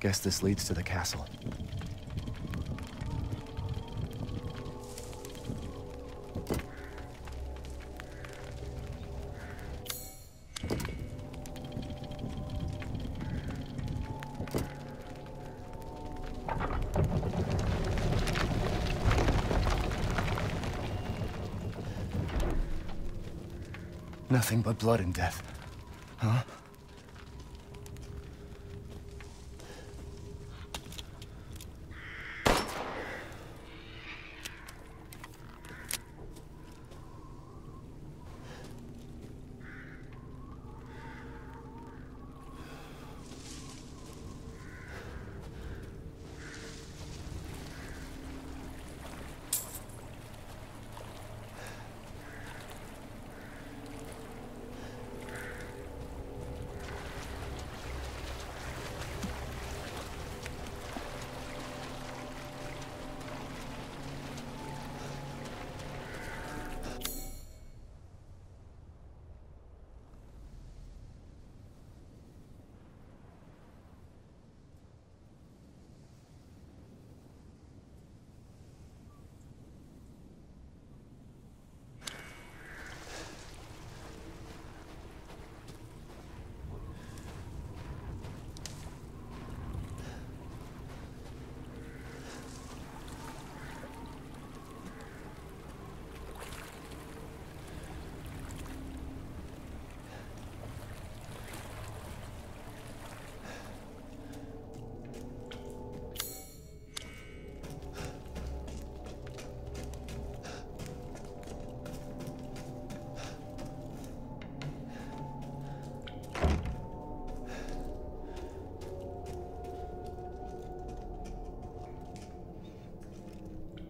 Guess this leads to the castle. Nothing but blood and death. Huh?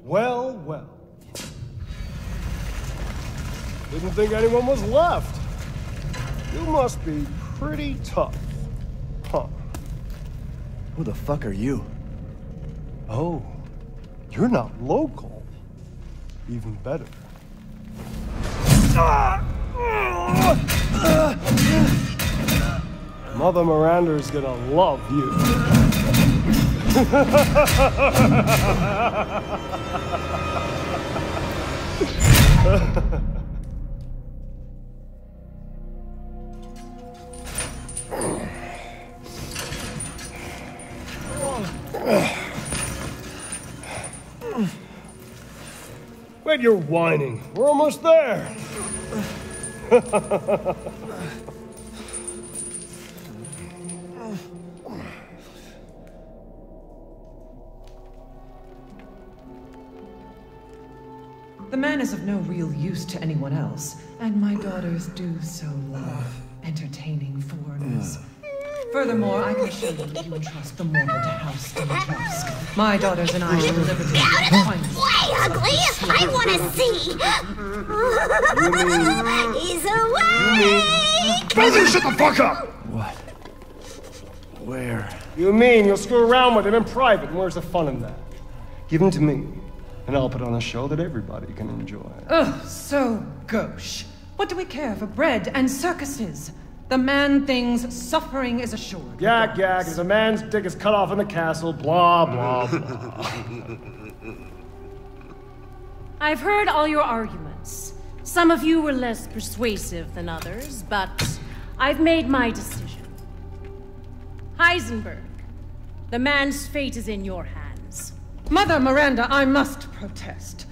Well, well. Didn't think anyone was left. You must be pretty tough. Huh. Who the fuck are you? Oh, you're not local. Even better. Mother Miranda's gonna love you. Wait, you're whining. We're almost there. The man is of no real use to anyone else, and my daughters do so love entertaining foreigners. Furthermore, I can assure you that you entrust the mortal to House Dimitrescu. My daughters and I will deliver to you. Get out of the way, ugly! I want to see! He's awake! Brother, shut the fuck up! What? Where? You mean you'll screw around with him in private? Where's the fun in that? Give him to me. And I'll put on a show that everybody can enjoy. Ugh, so gauche. What do we care for bread and circuses? The man-thing's suffering is assured. Yak, yak, as a man's dick is cut off in the castle, blah, blah, blah. I've heard all your arguments. Some of you were less persuasive than others, but I've made my decision. Heisenberg, the man's fate is in your hands. Mother Miranda, I must protest.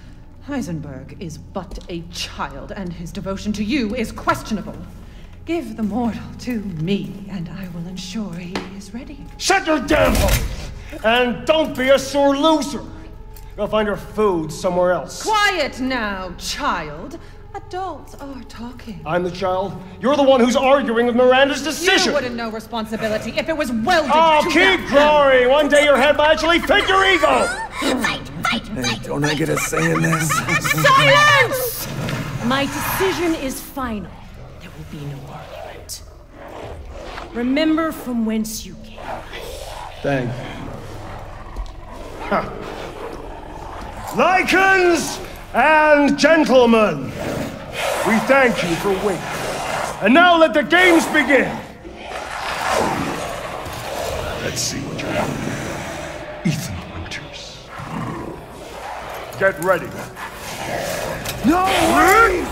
Heisenberg is but a child, and his devotion to you is questionable. Give the mortal to me, and I will ensure he is ready. Shut your damn hole! And don't be a sore loser! Go find your food somewhere else. Quiet now, child. Adults are talking. I'm the child. You're the one who's arguing with Miranda's decision. You wouldn't know responsibility if it was welded to keep growing. One day your head might actually fit your ego. Fight, don't I get a say in this? Silence! My decision is final. There will be no argument. Remember from whence you came. Thank you. Huh. Lycans and gentlemen, we thank you for waiting. And now let the games begin. Let's see what you're Ethan Winters. Get ready. No! Wait!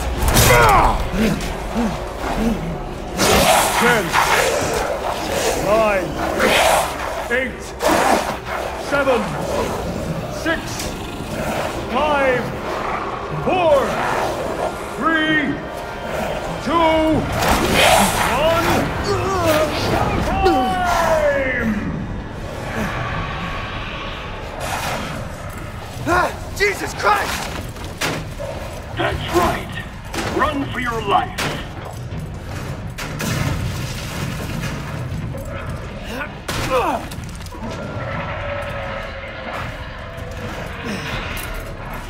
Jesus Christ! That's right. Run for your life.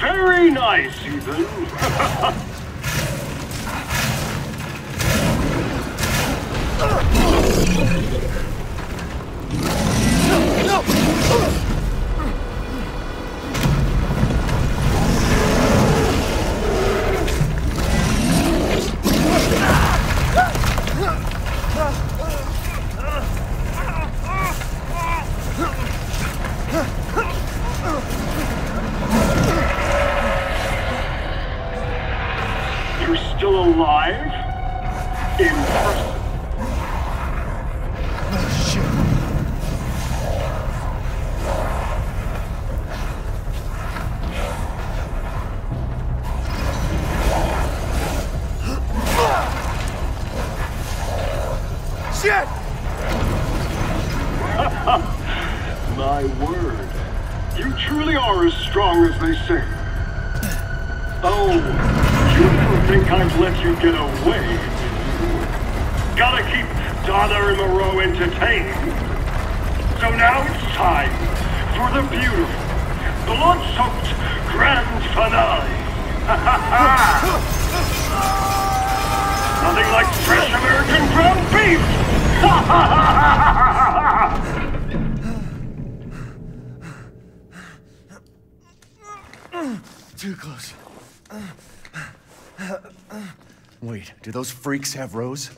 Very nice, Ethan. No! My word, you truly are as strong as they say. Oh, you don't think I've let you get away? Gotta keep Donna and Moreau entertained. So now it's time for the beautiful, blood-soaked grand finale. Nothing like fresh American ground beef. Ha ha ha ha! Too close. Wait, do those freaks have Rose?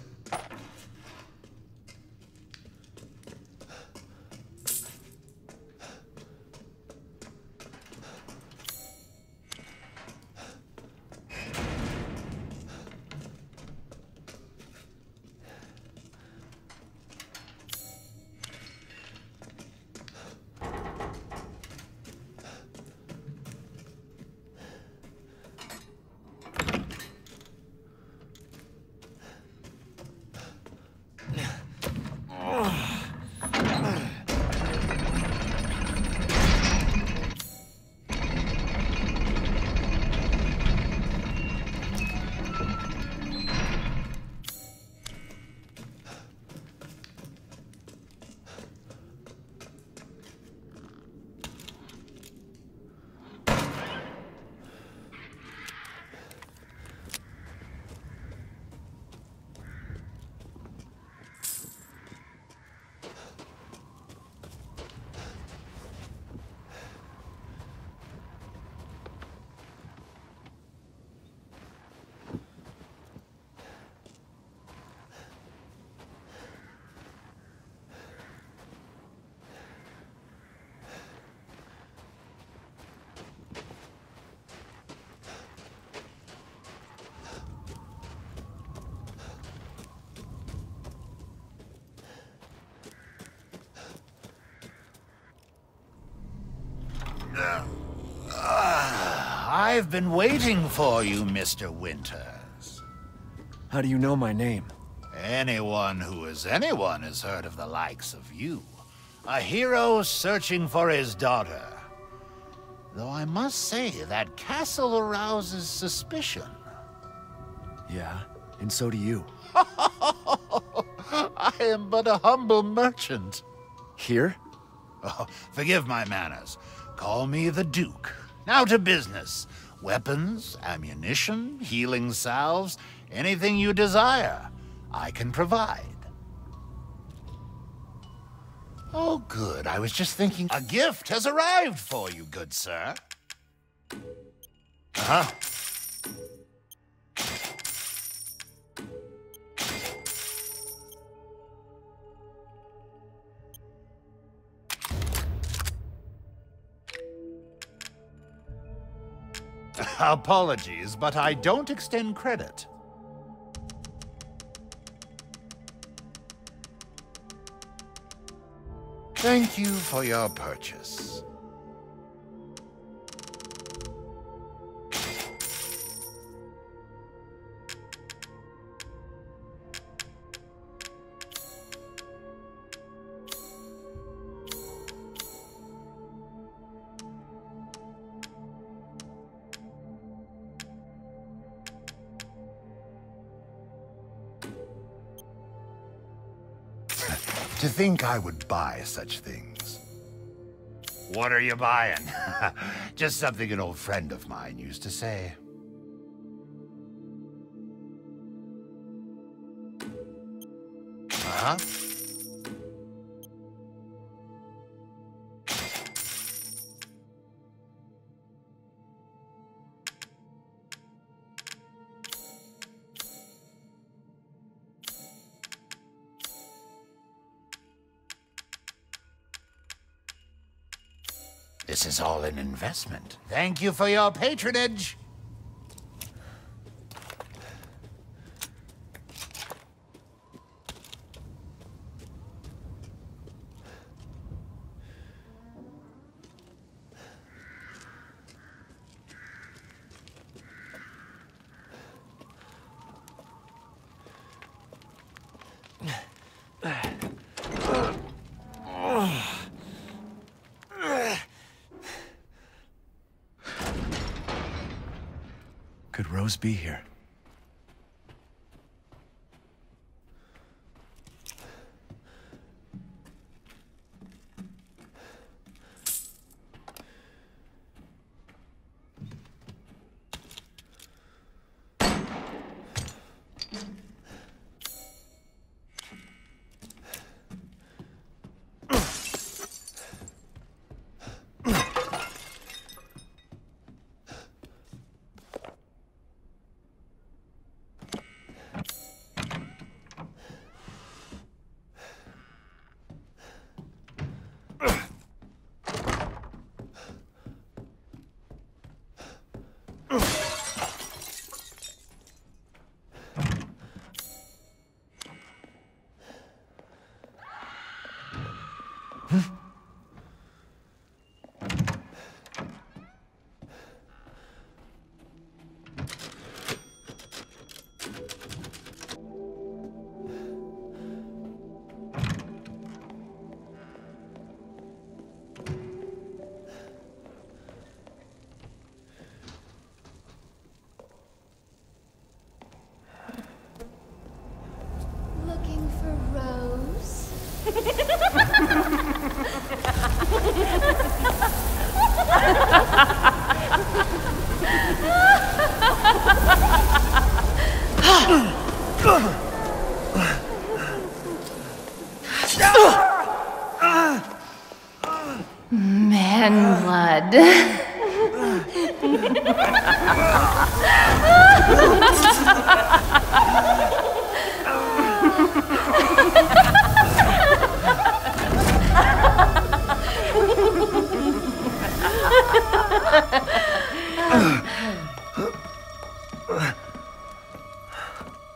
I've been waiting for you, Mr. Winters. How do you know my name? Anyone who is anyone has heard of the likes of you. A hero searching for his daughter. Though I must say, that castle arouses suspicion. Yeah, and so do you. I am but a humble merchant. Here? Oh, forgive my manners. Call me the Duke. Now to business. Weapons, ammunition, healing salves, anything you desire, I can provide. Oh, good. I was just thinking a gift has arrived for you, good sir. Uh-huh. Apologies, but I don't extend credit. Thank you for your purchase. To think I would buy such things. What are you buying? Just something an old friend of mine used to say. Huh? This is all an investment. Thank you for your patronage. Could Rose be here?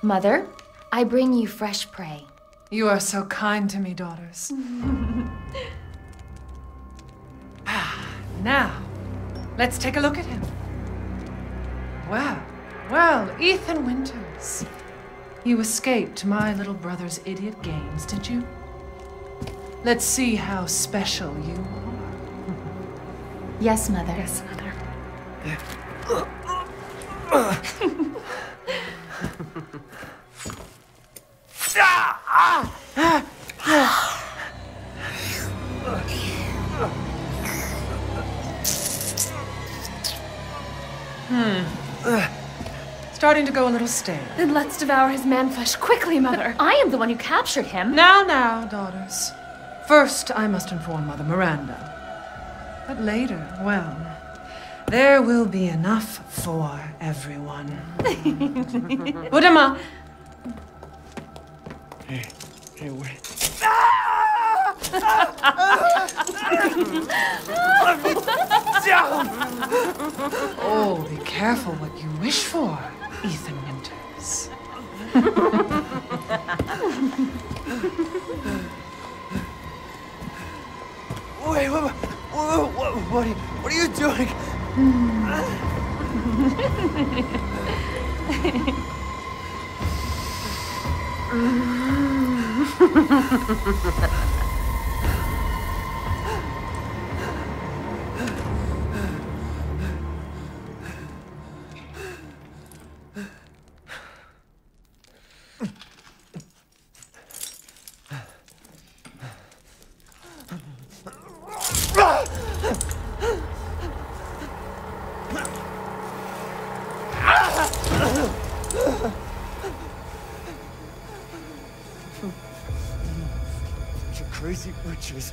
Mother, I bring you fresh prey. You are so kind to me, daughters. Now, let's take a look at him. Well, well, Ethan Winters. You escaped my little brother's idiot games, did you? Let's see how special you are. Yes, Mother. Yes, Mother. Starting to go a little stale. Then let's devour his man-flesh quickly, Mother. But I am the one who captured him. Now, now, daughters. First, I must inform Mother Miranda. But later, well, there will be enough for everyone. Udama! Hey, wait. Ah! Oh, be careful what you wish for, Ethan Winters. Wait, what are you doing? Crazy witches.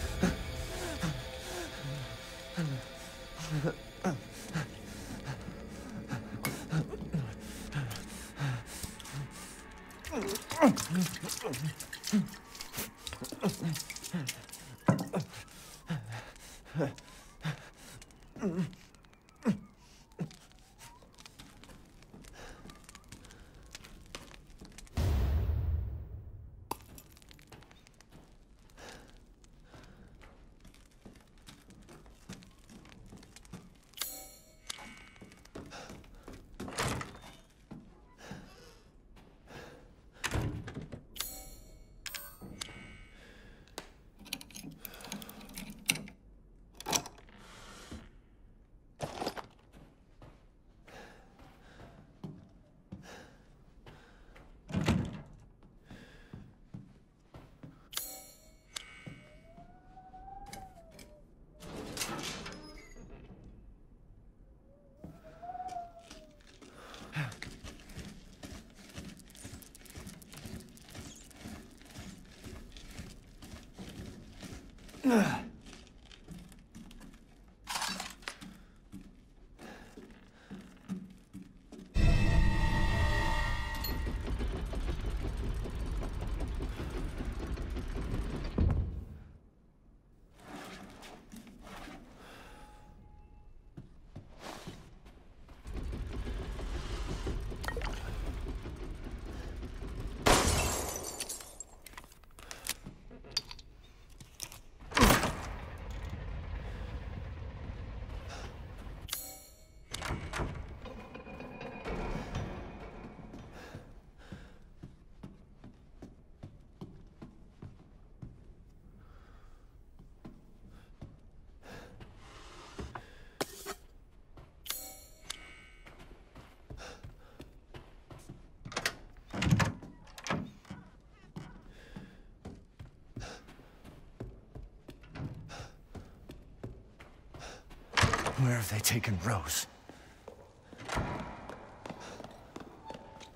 Where have they taken Rose?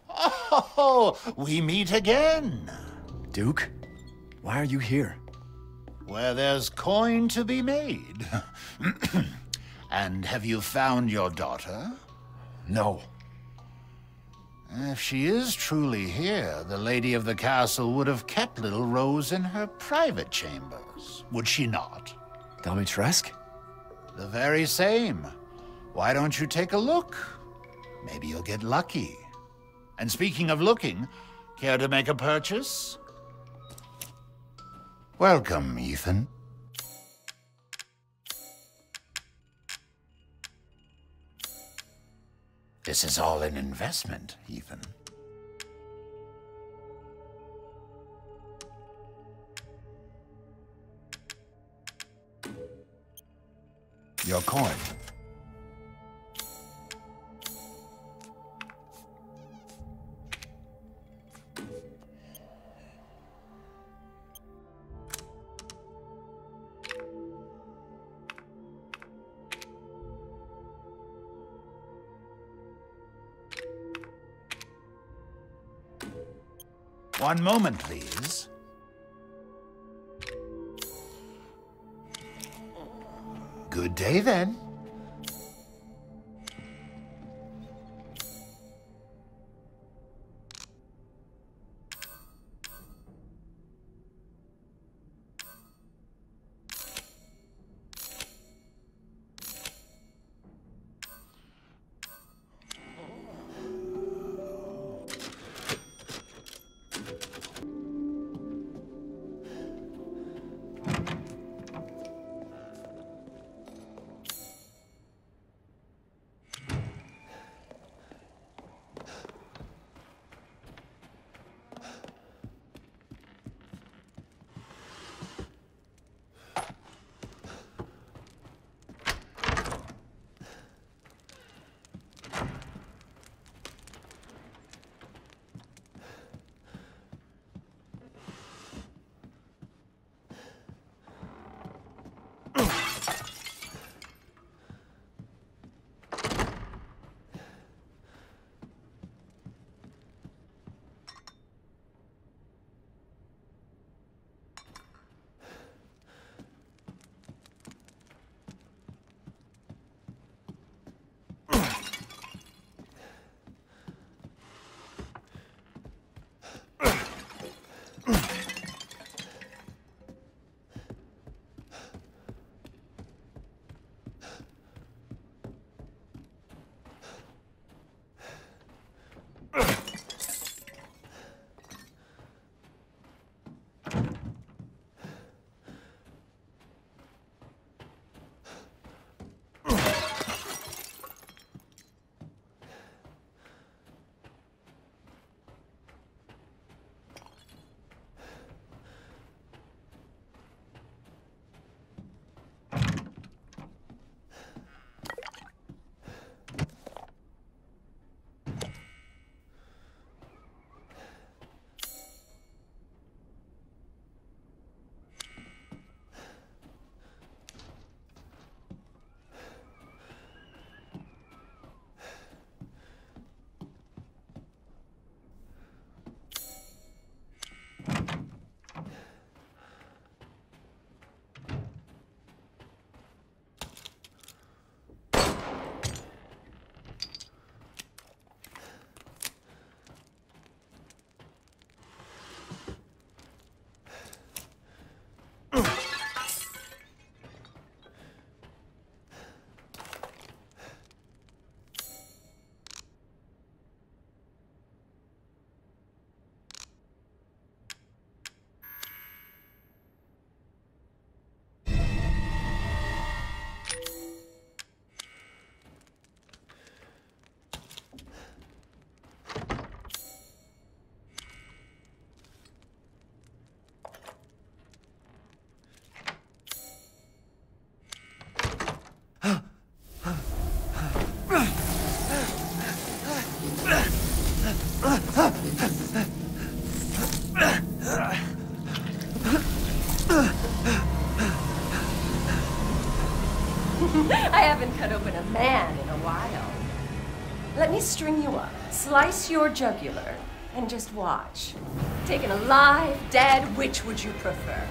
Oh, we meet again. Duke, why are you here? Where there's coin to be made. And have you found your daughter? No. If she is truly here, the lady of the castle would have kept little Rose in her private chambers, would she not? Dimitrescu? The very same. Why don't you take a look? Maybe you'll get lucky. And speaking of looking, care to make a purchase? Welcome, Ethan. This is all an investment, Ethan. Your coin. One moment, please. Good day, then. I haven't cut open a man in a while. Let me string you up, slice your jugular, and just watch. Taken alive, dead, which would you prefer?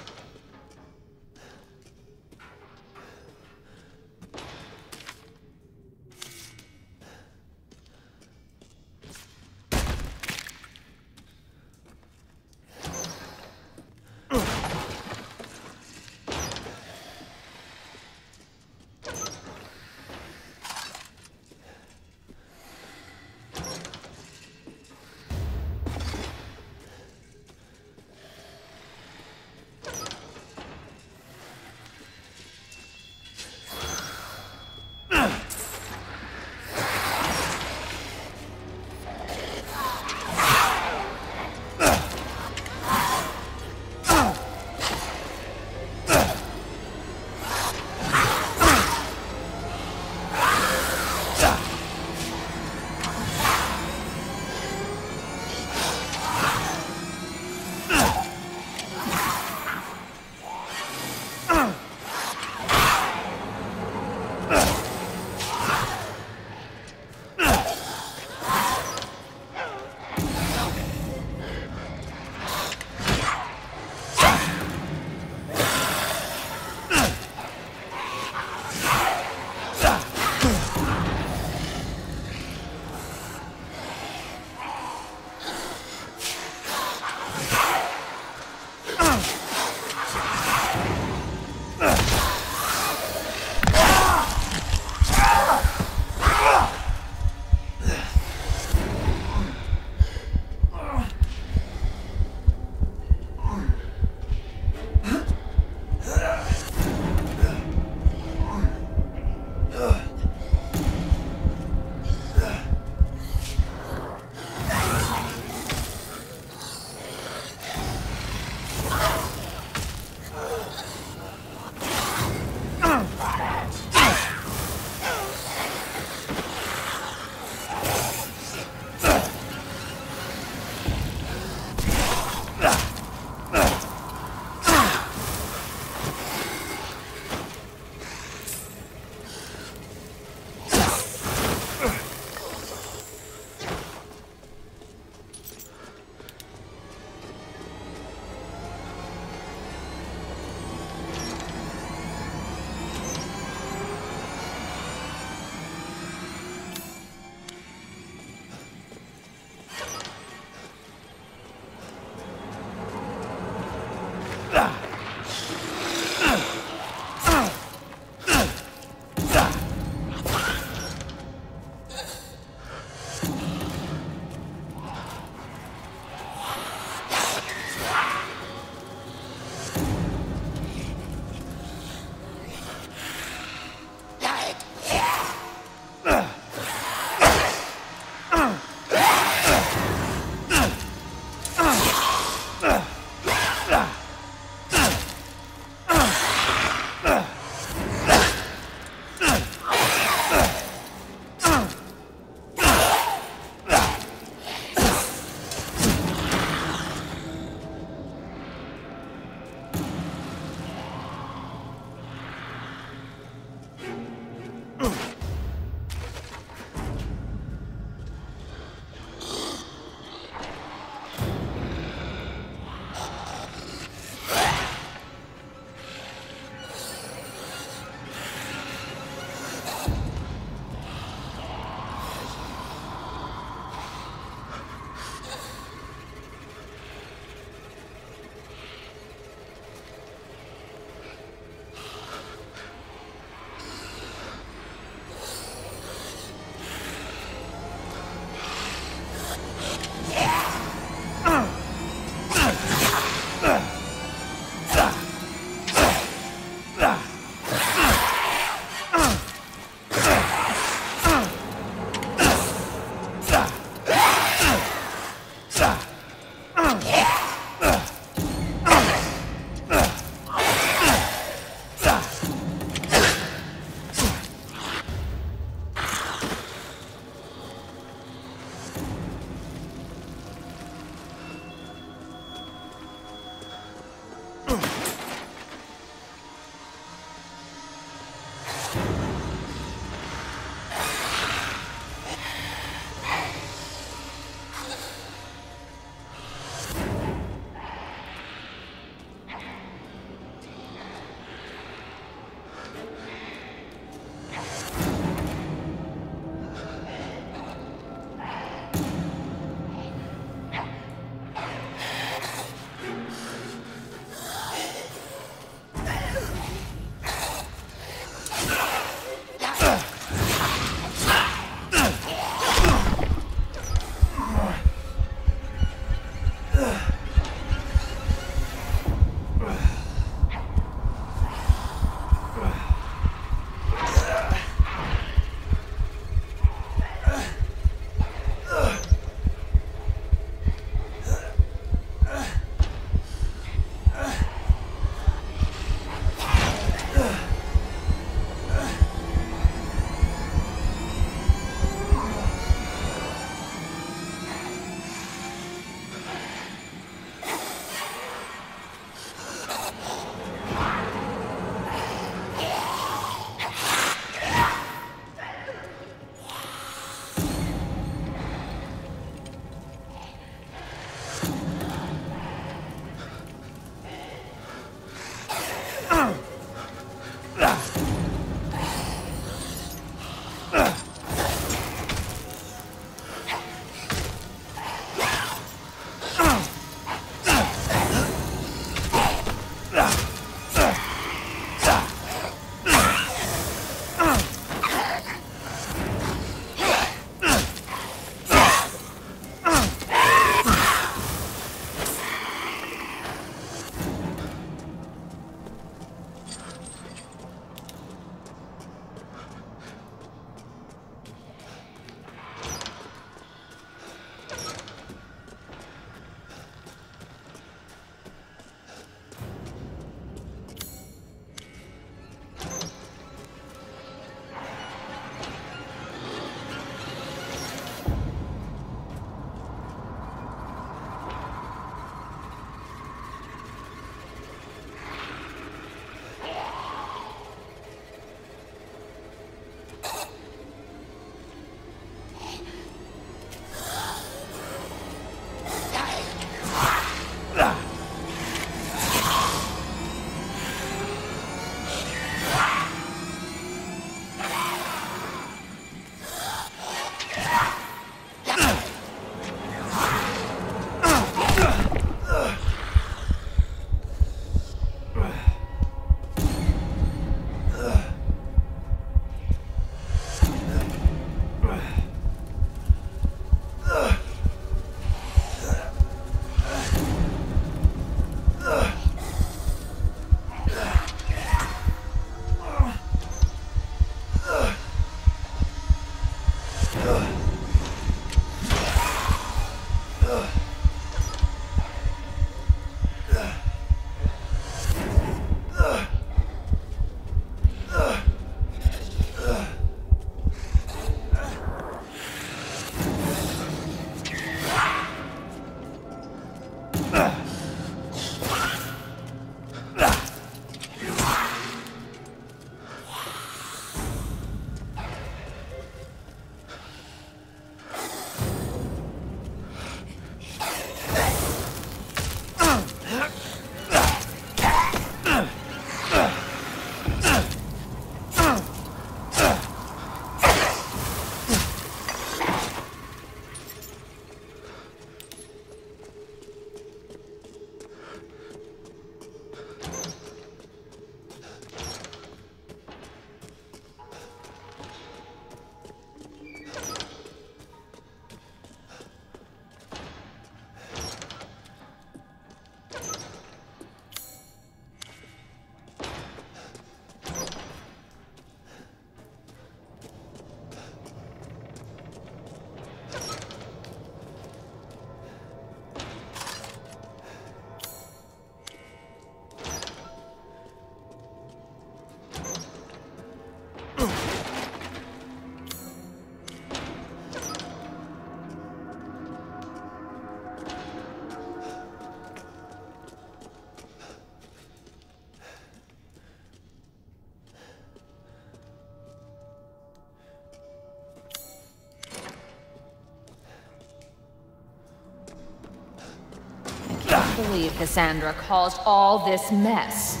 I believe Cassandra caused all this mess.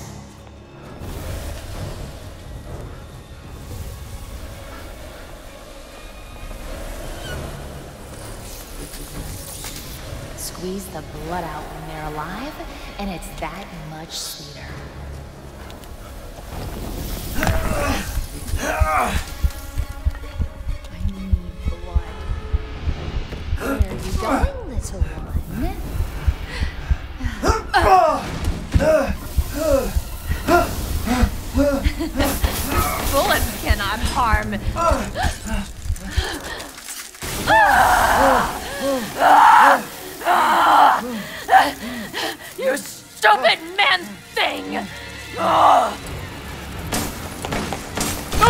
Squeeze the blood out when they're alive, and it's that much sweeter. I need blood. Where are you going, little one? Bullets cannot harm. You stupid man thing!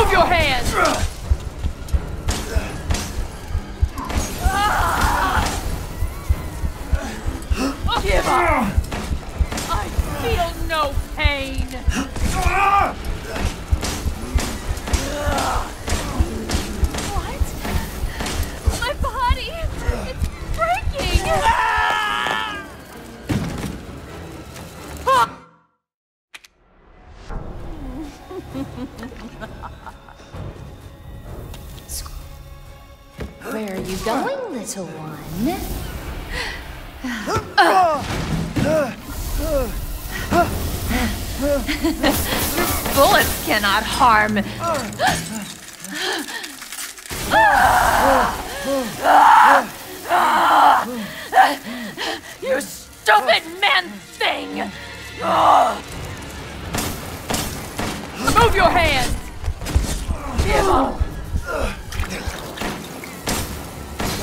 Move your hands! Give up! I feel no pain! What? My body! It's breaking! Where are you going, little one? Bullets cannot harm. You stupid man thing! Move your hands! Give up!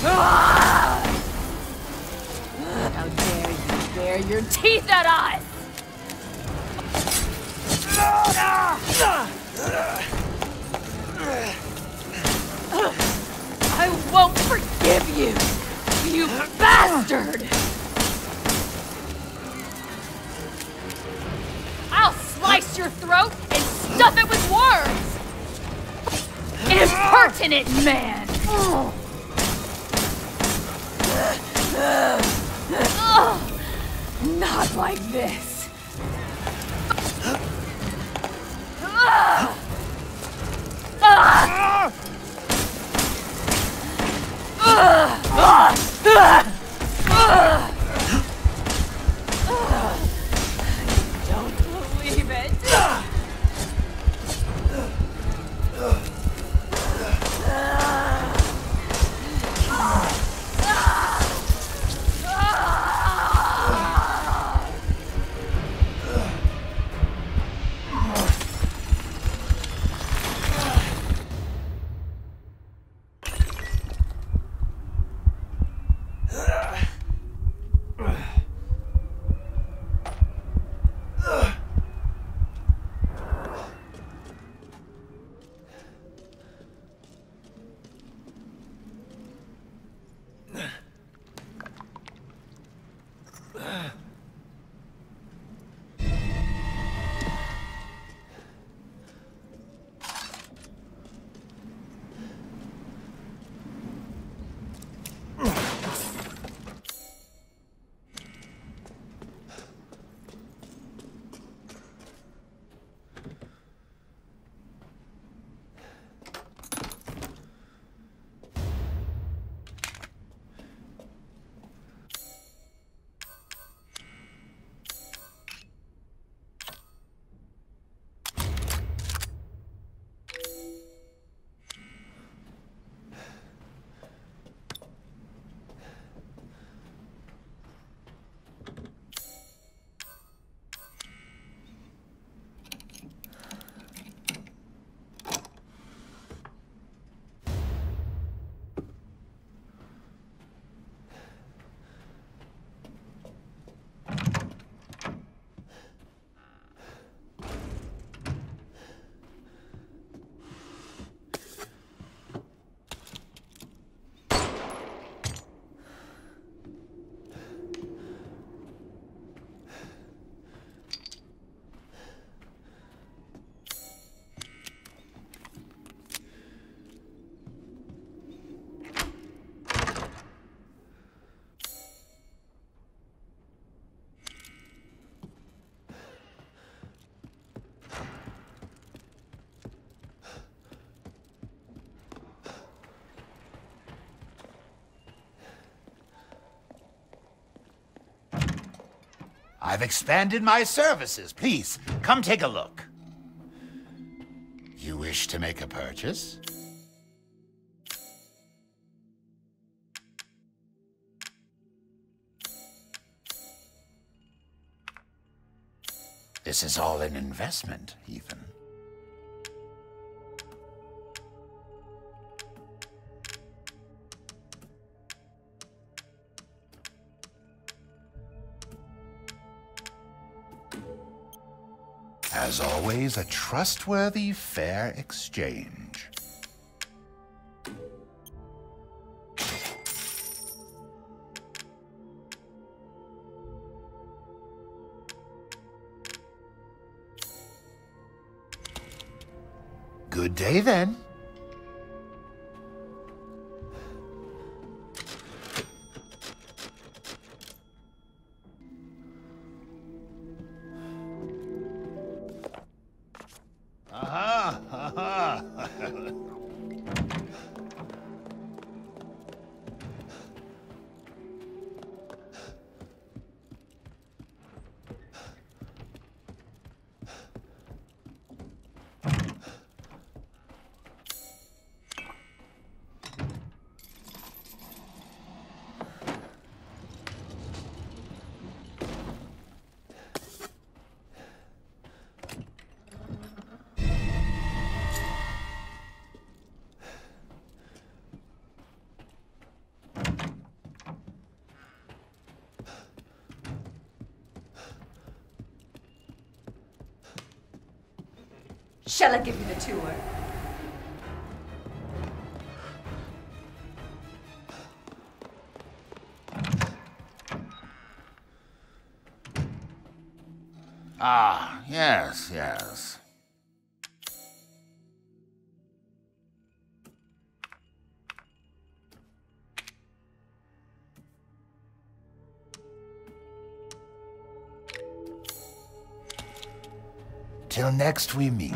How dare you bare your teeth at us! I won't forgive you, you bastard! I'll slice your throat and stuff it with words! Impertinent man! Not like this! I've expanded my services. Please, come take a look. You wish to make a purchase? This is all an investment, Ethan. As always, a trustworthy, fair exchange. Good day, then. Shall I give you the tour? Ah, yes, yes. Till next we meet.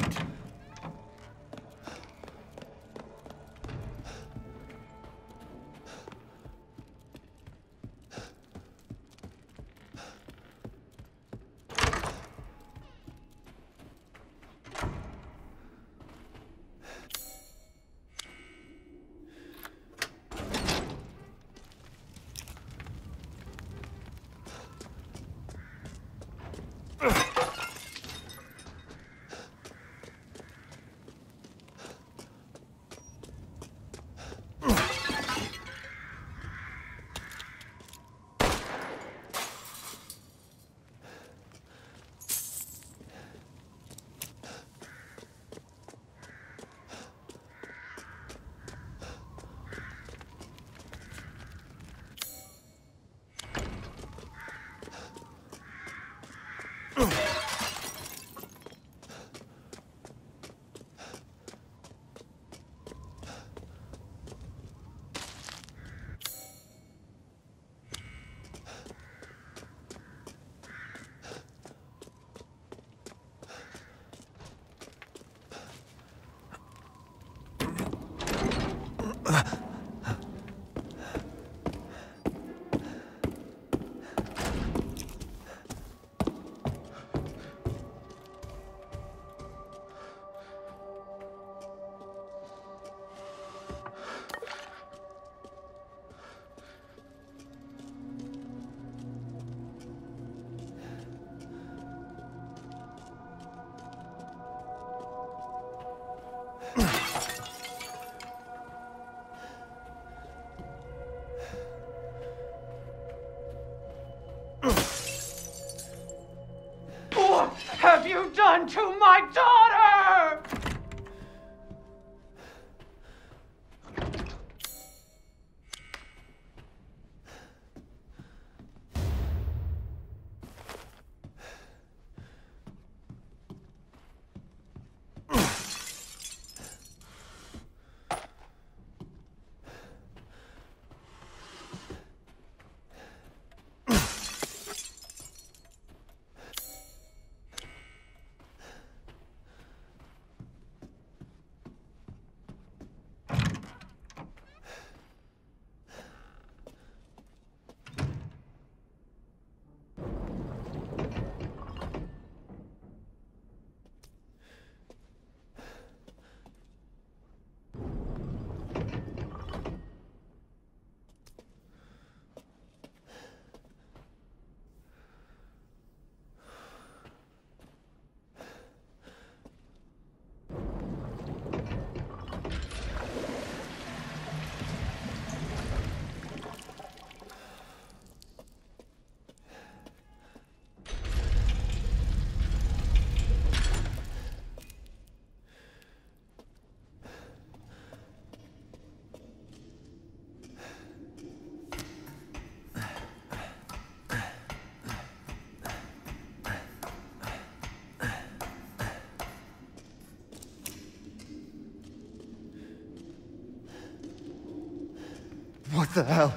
What the hell?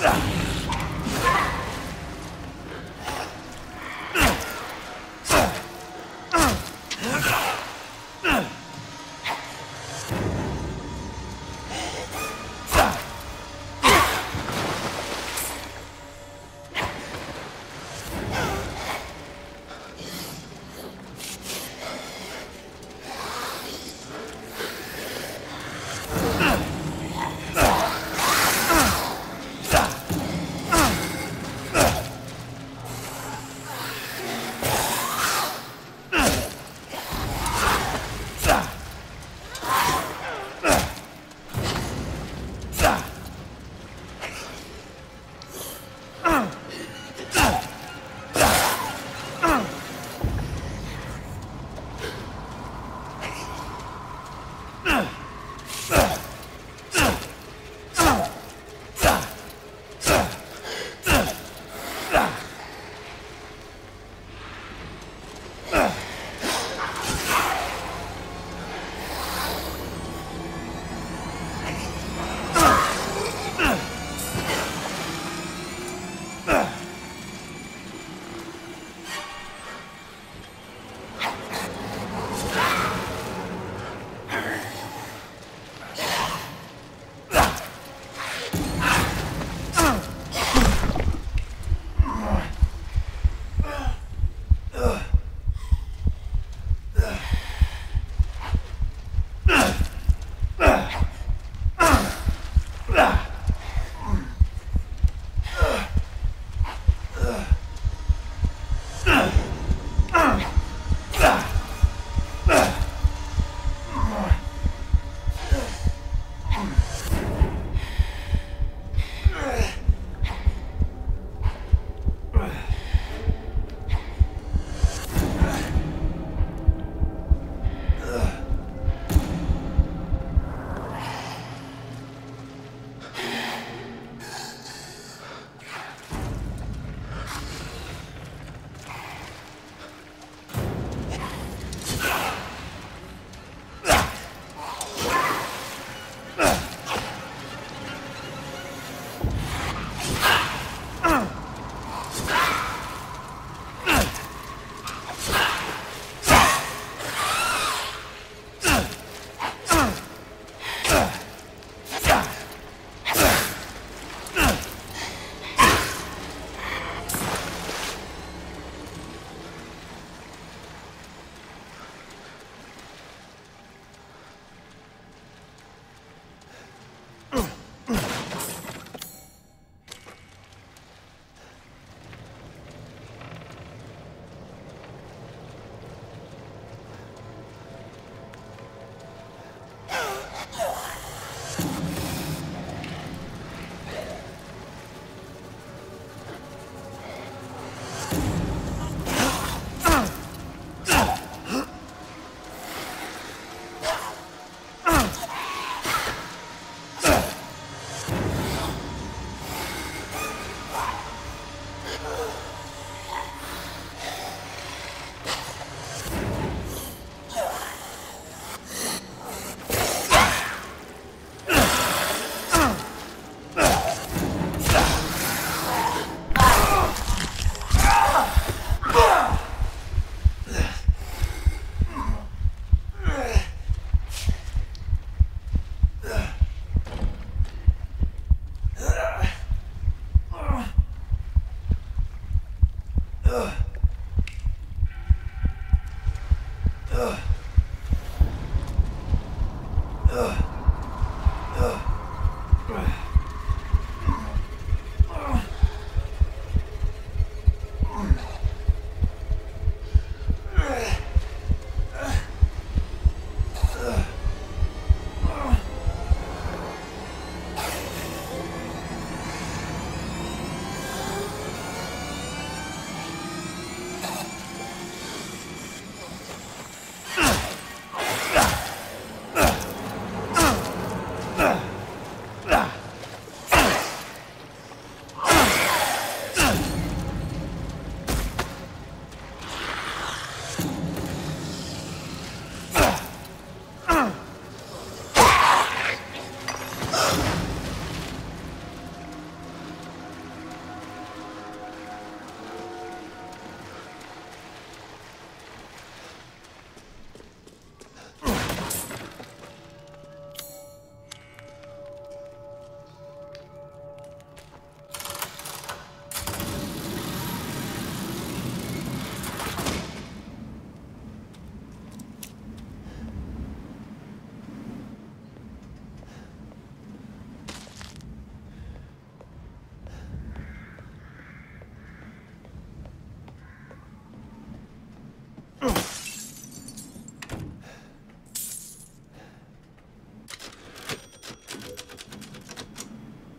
Ugh.